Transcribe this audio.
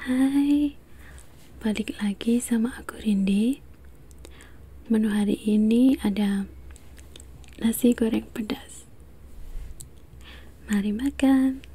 Hai, balik lagi sama aku Rindy. Menu hari ini ada nasi goreng pedas. Mari makan.